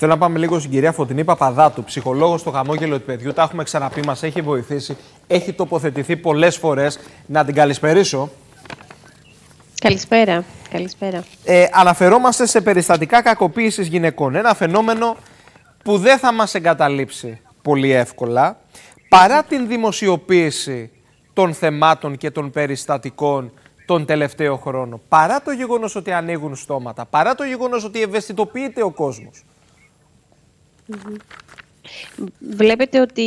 Θέλω να πάμε λίγο στην κυρία Φωτεινή Παπαδάτου, ψυχολόγο στο Χαμόγελο του Παιδιού. Τα έχουμε ξαναπεί, μας έχει βοηθήσει, έχει τοποθετηθεί πολλές φορές. Να την καλησπερίσω. Καλησπέρα. Καλησπέρα. Αναφερόμαστε σε περιστατικά κακοποίησης γυναικών. Ένα φαινόμενο που δεν θα μας εγκαταλείψει πολύ εύκολα. Παρά την δημοσιοποίηση των θεμάτων και των περιστατικών τον τελευταίο χρόνο, παρά το γεγονός ότι ανοίγουν στόματα, παρά το γεγονός ότι ευαισθητοποιείται ο κόσμος. Βλέπετε ότι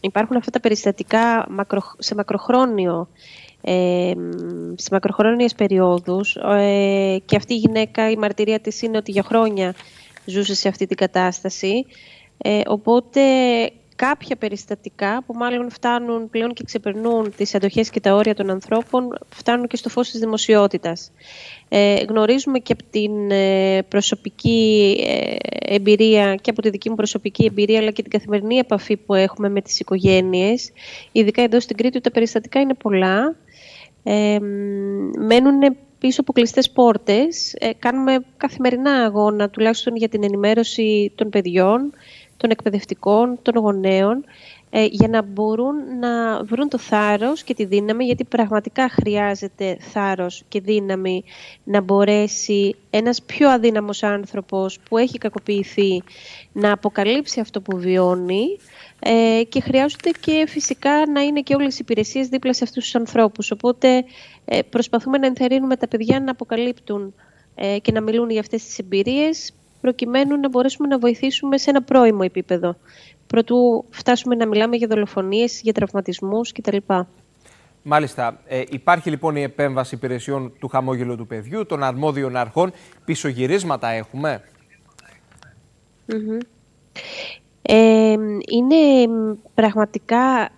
υπάρχουν αυτά τα περιστατικά σε μακροχρόνιο, σε μακροχρόνιες περιόδους και αυτή η γυναίκα, η μαρτυρία της είναι ότι για χρόνια ζούσε σε αυτή την κατάσταση, οπότε κάποια περιστατικά που μάλλον φτάνουν πλέον και ξεπερνούν τις αντοχές και τα όρια των ανθρώπων, φτάνουν και στο φως της δημοσιότητας. Γνωρίζουμε και από την προσωπική εμπειρία και από τη δική μου προσωπική εμπειρία, αλλά και την καθημερινή επαφή που έχουμε με τις οικογένειες, ειδικά εδώ στην Κρήτη, τα περιστατικά είναι πολλά. Μένουν πίσω από κλειστές πόρτες. Κάνουμε καθημερινά αγώνα, τουλάχιστον για την ενημέρωση των παιδιών, των εκπαιδευτικών, των γονέων, για να μπορούν να βρουν το θάρρος και τη δύναμη, γιατί πραγματικά χρειάζεται θάρρος και δύναμη να μπορέσει ένας πιο αδύναμος άνθρωπος που έχει κακοποιηθεί να αποκαλύψει αυτό που βιώνει, και χρειάζονται και φυσικά να είναι και όλες οι υπηρεσίες δίπλα σε αυτούς τους ανθρώπους. Οπότε προσπαθούμε να ενθαρρύνουμε τα παιδιά να αποκαλύπτουν και να μιλούν για αυτές τις εμπειρίες, προκειμένου να μπορέσουμε να βοηθήσουμε σε ένα πρώιμο επίπεδο, προτού φτάσουμε να μιλάμε για δολοφονίες, για τραυματισμούς κτλ. Μάλιστα. Υπάρχει λοιπόν η επέμβαση υπηρεσιών του Χαμόγελου του Παιδιού, των αρμόδιων αρχών. Πισωγυρίσματα έχουμε? Είναι πραγματικά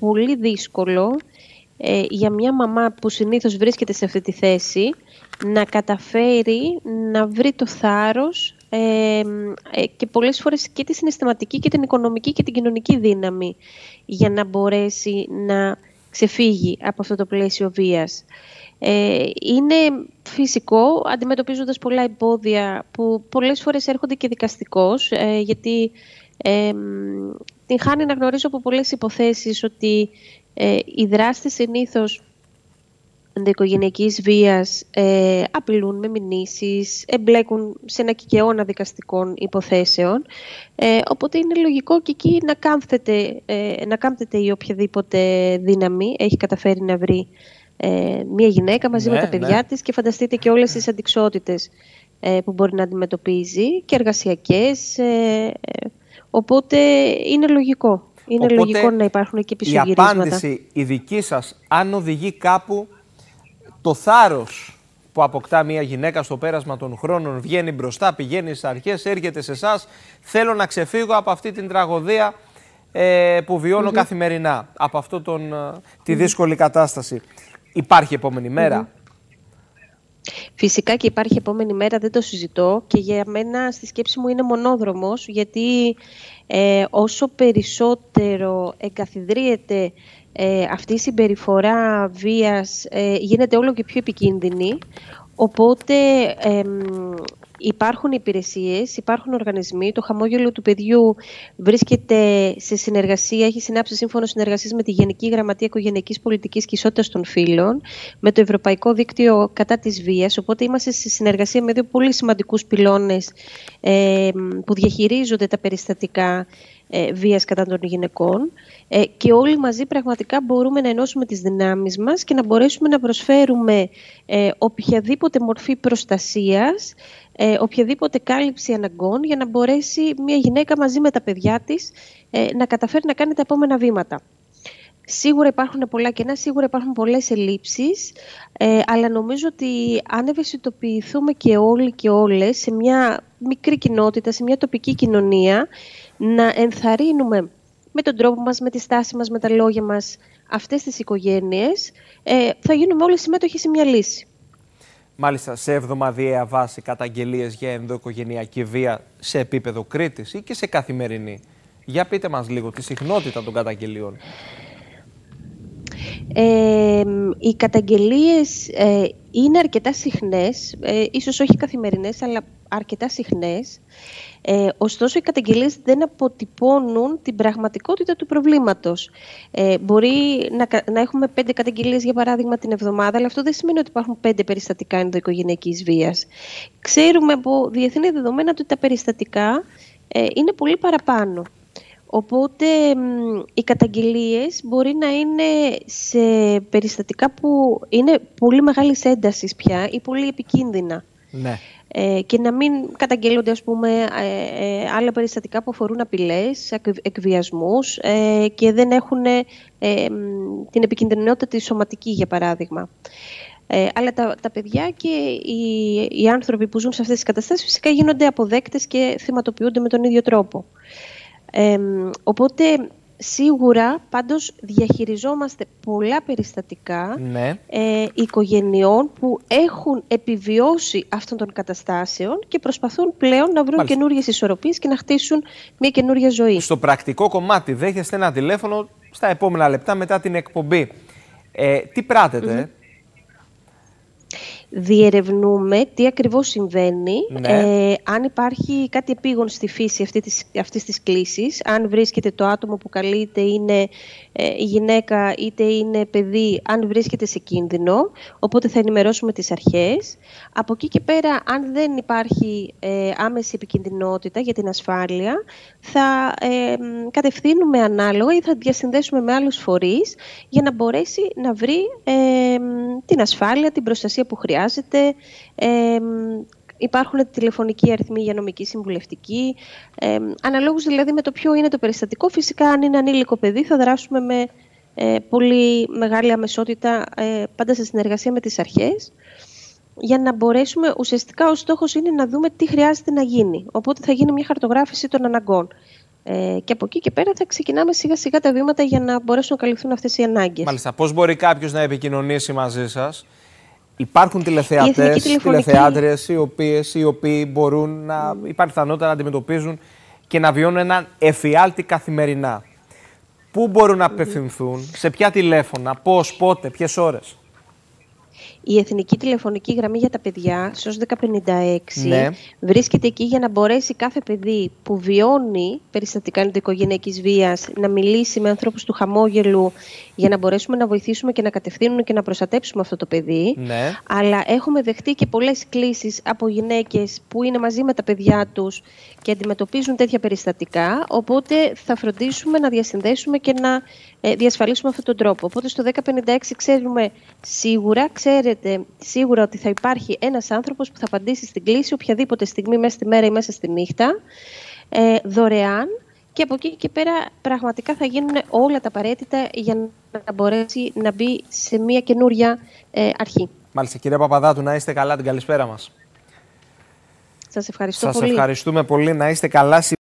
πολύ δύσκολο για μια μαμά που συνήθως βρίσκεται σε αυτή τη θέση να καταφέρει να βρει το θάρρος και πολλές φορές και τη συναισθηματική και την οικονομική και την κοινωνική δύναμη για να μπορέσει να ξεφύγει από αυτό το πλαίσιο βίας. Είναι φυσικό, αντιμετωπίζοντας πολλά εμπόδια που πολλές φορές έρχονται και δικαστικώς, γιατί την χάνει να γνωρίζω από πολλές υποθέσεις ότι οι δράστες συνήθως ενδοοικογενειακής βίας απειλούν με μηνύσεις, εμπλέκουν σε ένα κικαιώνα δικαστικών υποθέσεων. Οπότε είναι λογικό και εκεί να κάμφτεται, η οποιαδήποτε δύναμη έχει καταφέρει να βρει μια γυναίκα μαζί με τα παιδιά της, και φανταστείτε και όλες τις αντιξότητες που μπορεί να αντιμετωπίζει και εργασιακές. Οπότε είναι λογικό. Είναι λογικό να υπάρχουν και πισωγυρίσματα. Η απάντηση η δική σας, αν οδηγεί κάπου, το θάρρος που αποκτά μια γυναίκα στο πέρασμα των χρόνων, βγαίνει μπροστά, πηγαίνει στις αρχές, έρχεται σε εσάς. Θέλω να ξεφύγω από αυτή την τραγωδία που βιώνω καθημερινά, από αυτό τη δύσκολη κατάσταση. Υπάρχει επόμενη μέρα? Φυσικά και υπάρχει επόμενη μέρα, δεν το συζητώ, και για μένα στη σκέψη μου είναι μονόδρομος, γιατί όσο περισσότερο εγκαθιδρύεται αυτή η συμπεριφορά βίας, γίνεται όλο και πιο επικίνδυνη. Οπότε υπάρχουν υπηρεσίες, υπάρχουν οργανισμοί. Το Χαμόγελο του Παιδιού βρίσκεται σε συνεργασία, έχει συνάψει σύμφωνο συνεργασίας με τη Γενική Γραμματεία Οικογενειακής Πολιτικής και Ισότητας των Φύλων, με το Ευρωπαϊκό Δίκτυο Κατά της Βίας. Οπότε είμαστε σε συνεργασία με δύο πολύ σημαντικούς πυλώνες που διαχειρίζονται τα περιστατικά βίας κατά των γυναικών, και όλοι μαζί πραγματικά μπορούμε να ενώσουμε τις δυνάμεις μας και να μπορέσουμε να προσφέρουμε οποιαδήποτε μορφή προστασίας, οποιαδήποτε κάλυψη αναγκών, για να μπορέσει μια γυναίκα μαζί με τα παιδιά της να καταφέρει να κάνει τα επόμενα βήματα. Σίγουρα υπάρχουν πολλά κενά, σίγουρα υπάρχουν πολλές ελλείψεις, αλλά νομίζω ότι αν ευαισθητοποιηθούμε και όλοι και όλες σε μια μικρή κοινότητα, σε μια τοπική κοινωνία, να ενθαρρύνουμε με τον τρόπο μας, με τη στάση μας, με τα λόγια μας αυτές τις οικογένειες, θα γίνουμε όλοι συμμέτοχοι σε μια λύση. Μάλιστα, σε εβδομαδιαία βάση καταγγελίες για ενδοοικογενειακή βία σε επίπεδο Κρήτης ή και σε καθημερινή? Για πείτε μας λίγο τη συχνότητα των καταγγελιών. Οι καταγγελίες είναι αρκετά συχνές, ίσως όχι καθημερινές, αλλά αρκετά συχνές, ωστόσο οι καταγγελίες δεν αποτυπώνουν την πραγματικότητα του προβλήματος. Μπορεί να έχουμε 5 καταγγελίες για παράδειγμα την εβδομάδα, αλλά αυτό δεν σημαίνει ότι υπάρχουν 5 περιστατικά ενδοοικογενειακής βίας. Ξέρουμε από διεθνή δεδομένα ότι τα περιστατικά είναι πολύ παραπάνω. Οπότε οι καταγγελίες μπορεί να είναι σε περιστατικά που είναι πολύ μεγάλης έντασης πια ή πολύ επικίνδυνα. Ναι. Και να μην καταγγέλλονται, ας πούμε, άλλα περιστατικά που αφορούν απειλές, εκβιασμούς και δεν έχουν την επικινδυνότητα τη σωματική, για παράδειγμα. Αλλά τα παιδιά και οι άνθρωποι που ζουν σε αυτές τις καταστάσεις φυσικά γίνονται αποδέκτες και θυματοποιούνται με τον ίδιο τρόπο. Οπότε σίγουρα πάντως διαχειριζόμαστε πολλά περιστατικά ναι. Οικογενειών που έχουν επιβιώσει αυτών των καταστάσεων και προσπαθούν πλέον να βρουν Μάλιστα. καινούργιες ισορροπίες και να χτίσουν μια καινούργια ζωή. Στο πρακτικό κομμάτι δέχεστε ένα τηλέφωνο στα επόμενα λεπτά μετά την εκπομπή. Τι πράτετε? Διερευνούμε τι ακριβώς συμβαίνει, ναι. Αν υπάρχει κάτι επίγον στη φύση αυτής της κλίσης, αν βρίσκεται το άτομο που καλείται είναι γυναίκα είτε είναι παιδί, αν βρίσκεται σε κίνδυνο, οπότε θα ενημερώσουμε τις αρχές. Από εκεί και πέρα, αν δεν υπάρχει άμεση επικινδυνότητα για την ασφάλεια, θα κατευθύνουμε ανάλογα ή θα διασυνδέσουμε με άλλους φορείς για να μπορέσει να βρει την ασφάλεια, την προστασία που χρειάζεται. Υπάρχουν τηλεφωνικοί αριθμοί για νομική συμβουλευτική. Αναλόγως δηλαδή με το ποιο είναι το περιστατικό. Φυσικά αν είναι ανήλικο παιδί θα δράσουμε με πολύ μεγάλη αμεσότητα, πάντα σε συνεργασία με τις αρχές, για να μπορέσουμε, ουσιαστικά ο στόχος είναι να δούμε τι χρειάζεται να γίνει. Οπότε θα γίνει μια χαρτογράφηση των αναγκών. Και από εκεί και πέρα θα ξεκινάμε σιγά σιγά τα βήματα για να μπορέσουν να καλυφθούν αυτές οι ανάγκες. Μάλιστα, πώς μπορεί κάποιος να επικοινωνήσει μαζί σας? Υπάρχουν τηλεθεατές, τηλεθεάτριες, οι οποίοι μπορούν να υπάρχει πιθανότητα να αντιμετωπίζουν και να βιώνουν έναν εφιάλτη καθημερινά. Πού μπορούν να απευθυνθούν, σε ποια τηλέφωνα, πώς, πότε, ποιες ώρες? Η Εθνική Τηλεφωνική Γραμμή για τα Παιδιά, ΣΟΣ 1056, ναι. βρίσκεται εκεί για να μπορέσει κάθε παιδί που βιώνει περιστατικά ενδοοικογενειακής βίας να μιλήσει με ανθρώπους του χαμόγελου για να μπορέσουμε να βοηθήσουμε και να κατευθύνουμε και να προστατέψουμε αυτό το παιδί. Ναι. Αλλά έχουμε δεχτεί και πολλές κλήσεις από γυναίκες που είναι μαζί με τα παιδιά τους και αντιμετωπίζουν τέτοια περιστατικά. Οπότε θα φροντίσουμε να διασυνδέσουμε και να διασφαλίσουμε αυτόν τον τρόπο. Οπότε στο 1056 ξέρετε σίγουρα ότι θα υπάρχει ένας άνθρωπος που θα απαντήσει στην κλήση οποιαδήποτε στιγμή, μέσα στη μέρα ή μέσα στη νύχτα, δωρεάν, και από εκεί και πέρα πραγματικά θα γίνουν όλα τα απαραίτητα για να μπορέσει να μπει σε μια καινούρια αρχή. Μάλιστα, κυρία Παπαδάτου, να είστε καλά, την καλησπέρα μας. Σας ευχαριστώ πολύ. Σας ευχαριστούμε πολύ, να είστε καλά.